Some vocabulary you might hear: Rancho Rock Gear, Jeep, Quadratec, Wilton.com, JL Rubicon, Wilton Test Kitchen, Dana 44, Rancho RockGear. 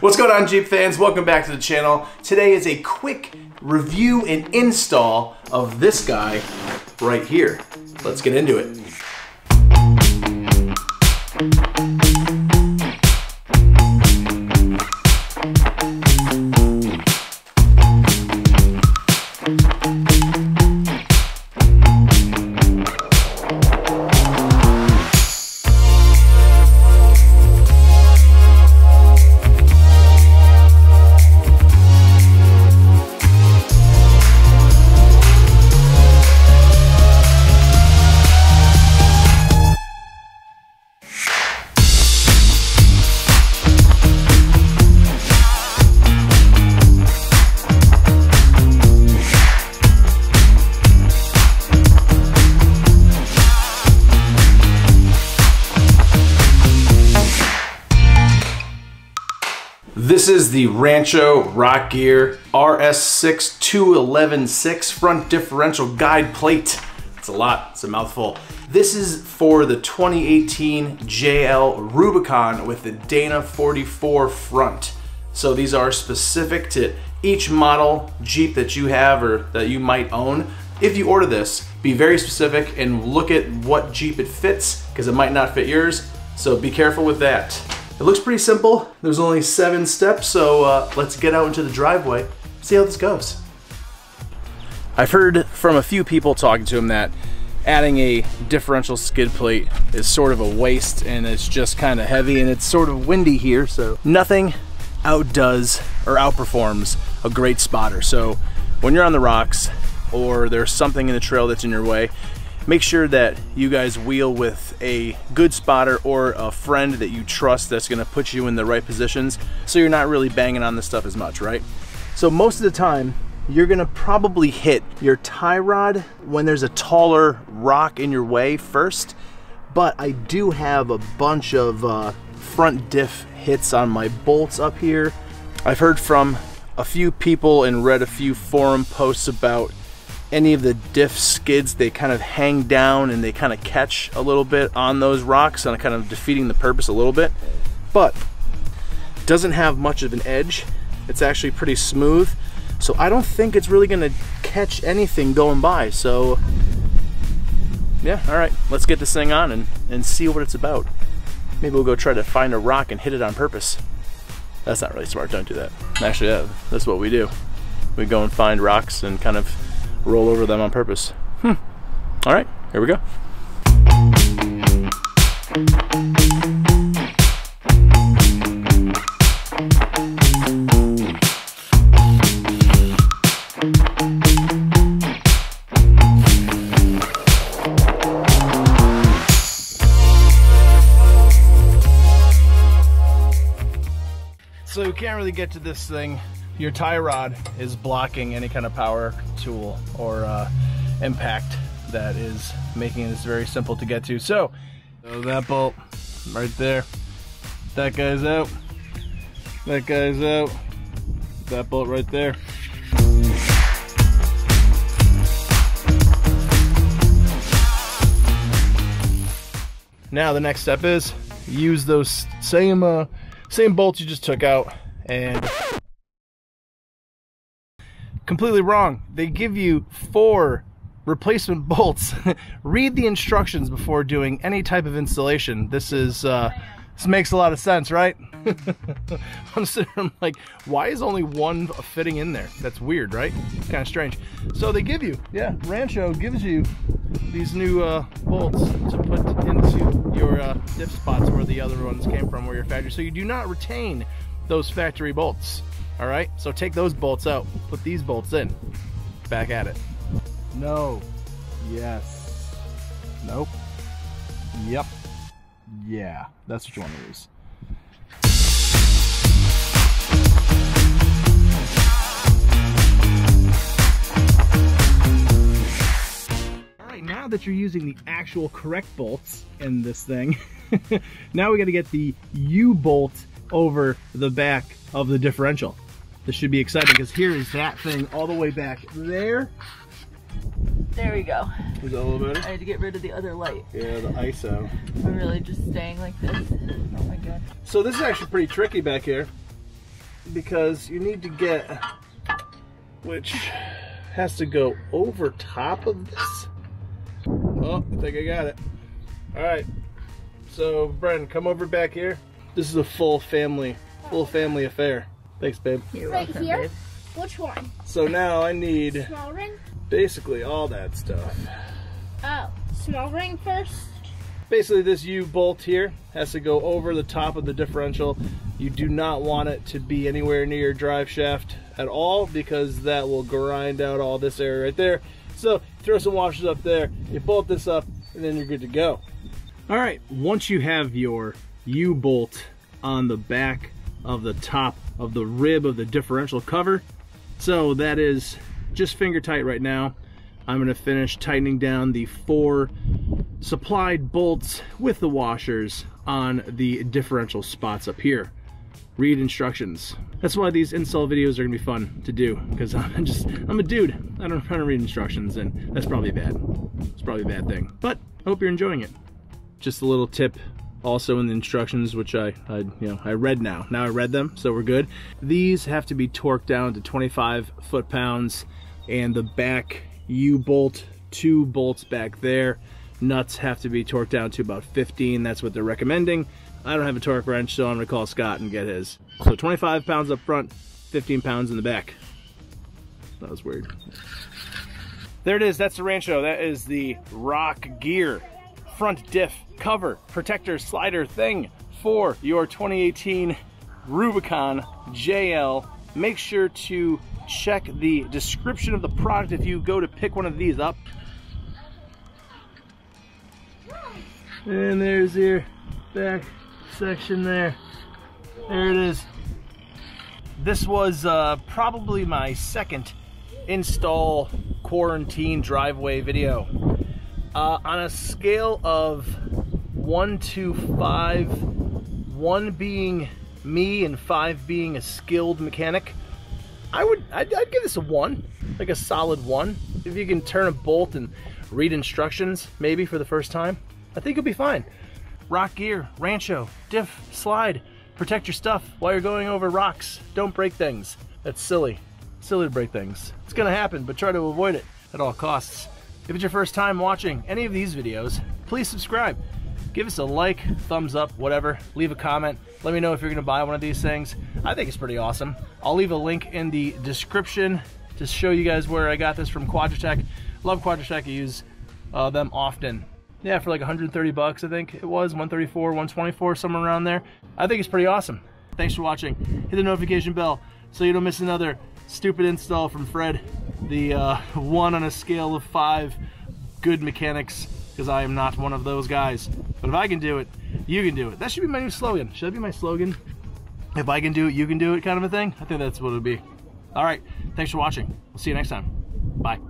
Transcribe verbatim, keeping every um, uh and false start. What's going on, Jeep fans? Welcome back to the channel. Today is a quick review and install of this guy right here. Let's get into it. This is the Rancho Rock Gear R S six two eleven six front differential guide plate. It's a lot, it's a mouthful. This is for the twenty eighteen J L Rubicon with the Dana forty-four front. So these are specific to each model Jeep that you have or that you might own. If you order this, be very specific and look at what Jeep it fits, because it might not fit yours. So be careful with that. It looks pretty simple. There's only seven steps, so uh, let's get out into the driveway, see how this goes. I've heard from a few people talking to him that adding a differential skid plate is sort of a waste, and it's just kind of heavy, and it's sort of windy here, so nothing outdoes or outperforms a great spotter. So when you're on the rocks or there's something in the trail that's in your way, make sure that you guys wheel with a good spotter or a friend that you trust that's gonna put you in the right positions, so you're not really banging on this stuff as much, right? So most of the time, you're gonna probably hit your tie rod when there's a taller rock in your way first, but I do have a bunch of uh, front diff hits on my bolts up here. I've heard from a few people and read a few forum posts about any of the diff skids. They kind of hang down and they kind of catch a little bit on those rocks, and kind of defeating the purpose a little bit, but doesn't have much of an edge. It's actually pretty smooth, so I don't think it's really gonna catch anything going by. So yeah, all right, let's get this thing on and, and see what it's about. Maybe we'll go try to find a rock and hit it on purpose. That's not really smart, don't do that. Actually, yeah, that's what we do. We go and find rocks and kind of roll over them on purpose. Hmm. All right, here we go. So you can't really get to this thing. Your tie rod is blocking any kind of power tool or uh, impact that is making this very simple to get to. So, so that bolt right there, that guy's out, that guy's out, that bolt right there. Now the next step is use those same, uh, same bolts you just took out. And completely wrong. They give you four replacement bolts. Read the instructions before doing any type of installation. This is uh, this makes a lot of sense, right? I'm sitting there, I'm like, why is only one fitting in there? That's weird, right? It's kind of strange. So they give you, yeah, Rancho gives you these new uh, bolts to put into your uh, diff spots where the other ones came from, where your factory. So you do not retain those factory bolts. All right, so take those bolts out, put these bolts in. Back at it. No, yes, nope, yep, yeah, that's what you want to use. All right, now that you're using the actual correct bolts in this thing, now we gotta get the U-bolt over the back of the differential. This should be exciting, because here is that thing all the way back there. There we go. Is that a little better? I had to get rid of the other light. Yeah, the I S O. I'm really just staying like this. Oh my god. So this is actually pretty tricky back here. because you need to get, which has to go over top of this. Oh, I think I got it. All right, so Bren, come over back here. This is a full family, full family affair. Thanks, babe. You're welcome, right here? Babe. Which one? So now I need small ring? Basically all that stuff. Oh, small ring first? Basically this U-bolt here has to go over the top of the differential. You do not want it to be anywhere near your drive shaft at all because that will grind out all this area right there. So throw some washers up there, you bolt this up, and then you're good to go. All right, once you have your U-bolt on the back of the top of the rib of the differential cover, so that is just finger tight right now. I'm gonna finish tightening down the four supplied bolts with the washers on the differential spots up here. Read instructions. That's why these install videos are gonna be fun to do, because I'm just, I'm a dude. I don't know how to read instructions, and that's probably bad. It's probably a bad thing, but I hope you're enjoying it. Just a little tip also in the instructions, which I, I you know, I read now. Now I read them, so we're good. These have to be torqued down to twenty-five foot pounds, and the back U-bolt, two bolts back there, nuts have to be torqued down to about fifteen. That's what they're recommending. I don't have a torque wrench, so I'm gonna call Scott and get his. So twenty-five pounds up front, fifteen pounds in the back. That was weird. There it is, that's the Rancho. That is the Rock Gear front diff cover protector slider thing for your twenty eighteen Rubicon J L. Make sure to check the description of the product if you go to pick one of these up. And there's your back section there. There it is. This was uh, probably my second install quarantine driveway video. Uh, on a scale of one to five, one being me and five being a skilled mechanic, I would, I'd, I'd give this a one, like a solid one. If you can turn a bolt and read instructions, maybe for the first time, I think you'll be fine. Rock Gear, Rancho, diff, slide, protect your stuff while you're going over rocks. Don't break things. That's silly. It's silly to break things. It's gonna happen, but try to avoid it at all costs. If it's your first time watching any of these videos, please subscribe. Give us a like, thumbs up, whatever. Leave a comment. Let me know if you're gonna buy one of these things. I think it's pretty awesome. I'll leave a link in the description to show you guys where I got this from. Quadratec. Love Quadratec. I use uh, them often. Yeah, for like one hundred thirty bucks, I think it was. one thirty-four, one twenty-four, somewhere around there. I think it's pretty awesome. Thanks for watching. Hit the notification bell so you don't miss another stupid install from Fred. The uh, one on a scale of five good mechanics, because I am not one of those guys. But if I can do it, you can do it. That should be my new slogan. Should that be my slogan? If I can do it, you can do it kind of a thing? I think that's what it would be. All right, thanks for watching. We'll see you next time. Bye.